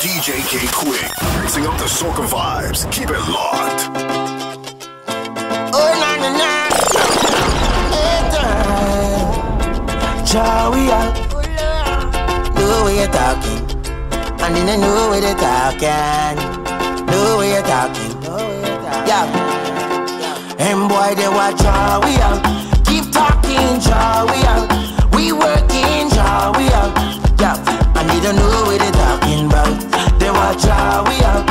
DJ K. Quick, raising up the soca vibes. Keep it locked. Oh, na na na. Chow, we out. No way you're talking. I didn't know where they're talking. No way you're talking. Yeah. And boy, they were chow, we out. Keep talking, chow, we out. We working, chow, we out. Yeah. And they don't know where they're talking about. They were chow, we out.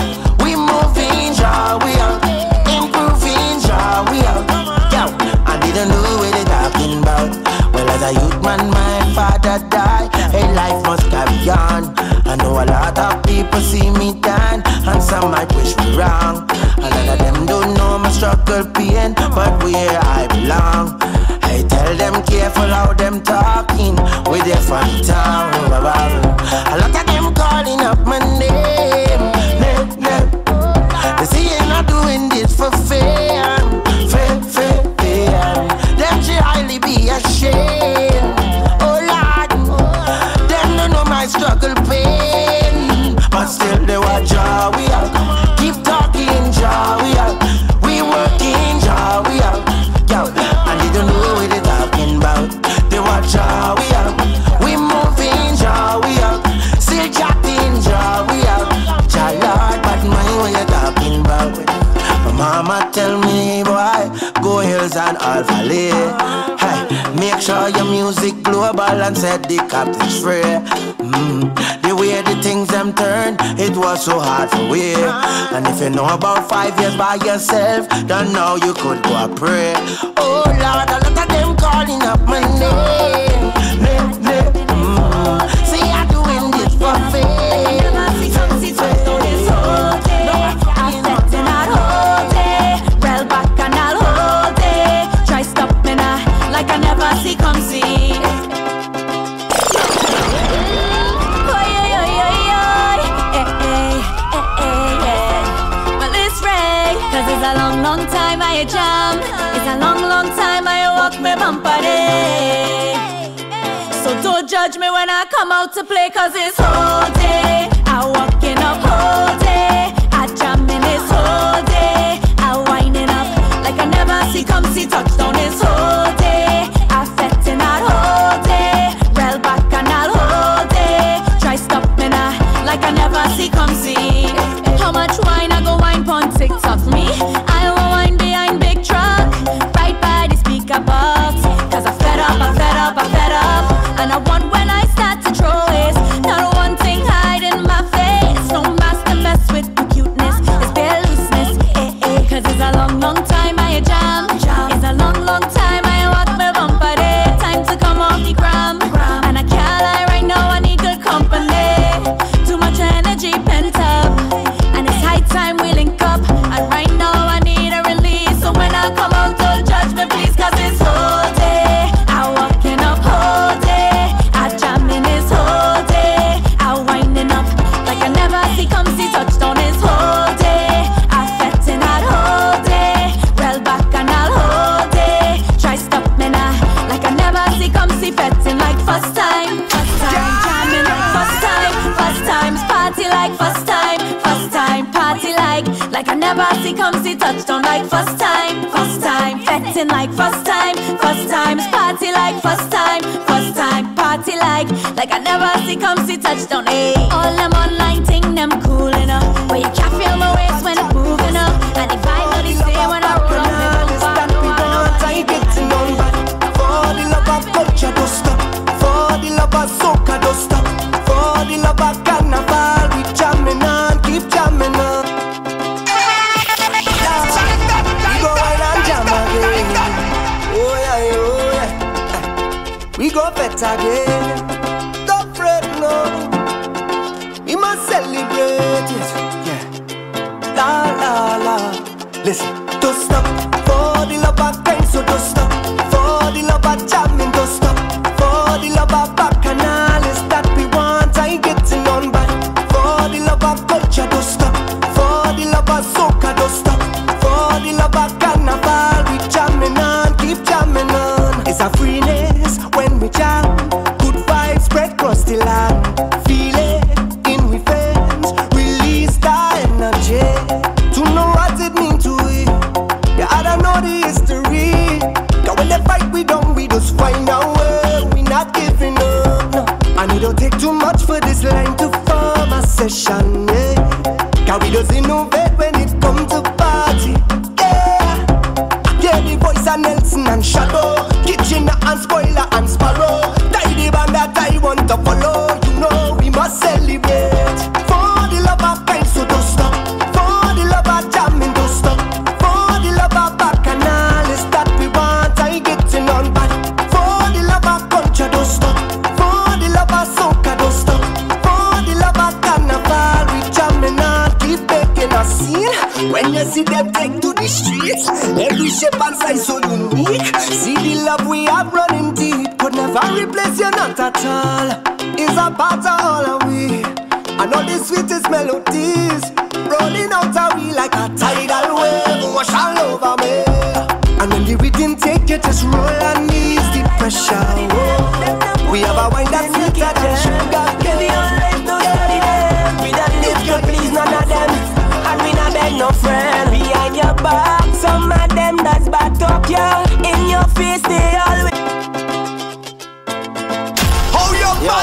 We moving, chow, we out. Improving, chow, we out. Yeah. And they don't know where they're talking about. As a youth man, my father died, and life must carry on. I know a lot of people see me down, and some might wish me wrong. A lot of them don't know my struggle, pain, but where I belong. I tell them careful how them talking with their funny tongue. A lot of them calling up my name. They say I'm not doing this for fame. Them should highly be ashamed. Oh Lord, them don't know my struggle pain, but still they were jaw we out. Keep talking, jaw we out. We working, jaw we out. Yo, and they don't know what they talking about. They were jaw we out. We moving, jaw we out. Still chatting, jaw we out. Jaw Lord, but mind what you talking about. My mama tell me why. Go hills and all valley. Hey, make sure your music global and set the captives free. The way the things them turn, it was so hard for we. And if you know about 5 years by yourself, then now you could go and pray. Oh Lord, a lot of them calling up my name. See I doing this for fame. Jam. It's a long, long time I walk my bumper day. So don't judge me when I come out to play, cause it's whole day. I walking up whole day. I jamming this whole day. I winding up like I never see come see touchdown this whole day. I fetting that whole day. Rail back and all whole day. Try stop me now like I never see come see. How much wine I go wine pon TikTok me? I want wine behind big truck, right by the speaker box. Cause I'm fed up, I'm fed up, I'm fed up. And I want when I start to throw it, not one thing hide in my face. No master mess with the cuteness, it's bare looseness, eh, eh. Cause it's a long, long time I jam. It's a long, long time I walk my bumper day. Time to come off the gram. And I can't lie right now, I need good company. Too much energy pent up, and it's high time we link up. And right now come on, don't judge me, please, cause it's whole day. I walking up whole day. I jamming this whole day. I winding up like I never see come see touchdown this whole day. I fetting that whole day. Rail back and all whole day. Try stop me now like I never see come see fetting like first time. First time, jamming like first time. First time's party like first time. First time, party like I never see come see touchdown like first time. Fetting like first time, party first time, party like I never see come see touchdown, eh? All them online thing, them cool enough. But you can't feel my waist when I'm moving up, and if I know this day when I roll up, it's that we don't like getting down bad. For the love of culture, don't stop. For the love of soca, don't stop. For the love of carnival, we jamming on, keep jamming on. We go better again. Don't fret, no. We must celebrate it. Yeah. La la la. Listen, don't stop for the love of time, so don't stop for the love of jamming, don't stop for the love of bacchanal. Is that we want? I getting on back for the love of culture, don't stop for the love of soca, don't stop for the love of carnival. We jamming on, keep jamming on. It's a freeness. When we jam, good vibes spread across the land. Feel it in we fans. session, yeah. Cause we just innovate when it comes to party, yeah. Yeah, the voice of Nelson and Shadow, Kitchener and Spoiler and Sparrow. Tie the band that I want to follow. You know we must celebrate. For the love of kind, so don't stop. For the love of jamming, don't stop. For the love of bacchanal, it's that we want, I getting on back. For the love of culture, don't stop. For the love of soca, don't stop. For the love of carnival, we jamming and keep making a scene. When you see them take to the streets, every shape and size so unique. See the love we have running deep. Could never replace you, not at all. It's a part of all of we. And all the sweetest melodies rolling out of we like a tidal wave, wash all over me. And when the rhythm take you, just roll and ease the pressure. Whoa. We have a wine that's sweeter than sugar cane. We don't need to please none of them, and we not beg no friend. Behind your back, some of them that's back up you. In your face, they always. Yo,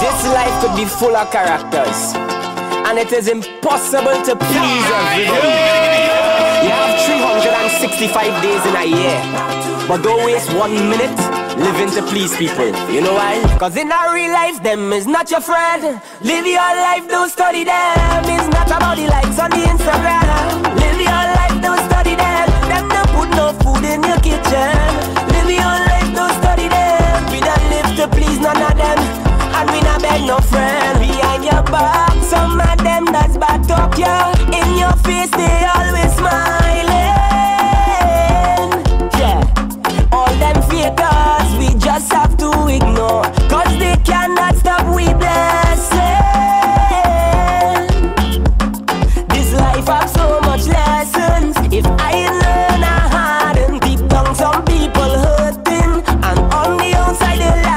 this life could be full of characters, and it is impossible to please everybody. You have 365 days in a year, but don't waste 1 minute living to please people. You know why? Cause in our real life, them is not your friend. Live your life, don't study them. It's not about the likes on the Instagram. Live your life, don't study them. Them don't put no food in your kitchen. Live your life, don't study them. To please none of them, and we not beg no friend. Behind your back, some of them that's back up you. In your face, they always smiling. Yeah, all them fakers, we just have to ignore, cause they cannot stop we blessing. This life have so much lessons. If I learn I harden, deep down some people hurting, and on the outside they lie.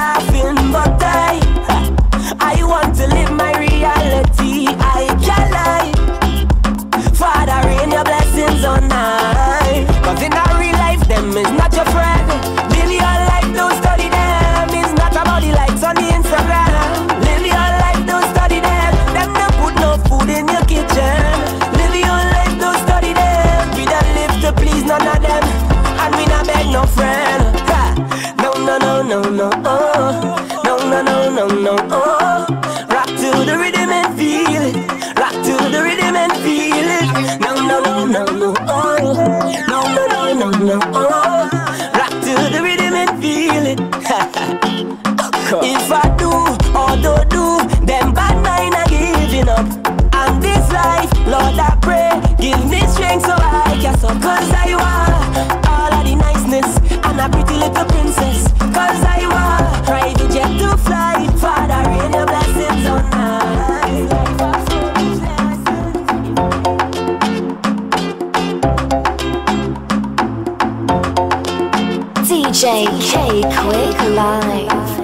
DJ K. Quick Live.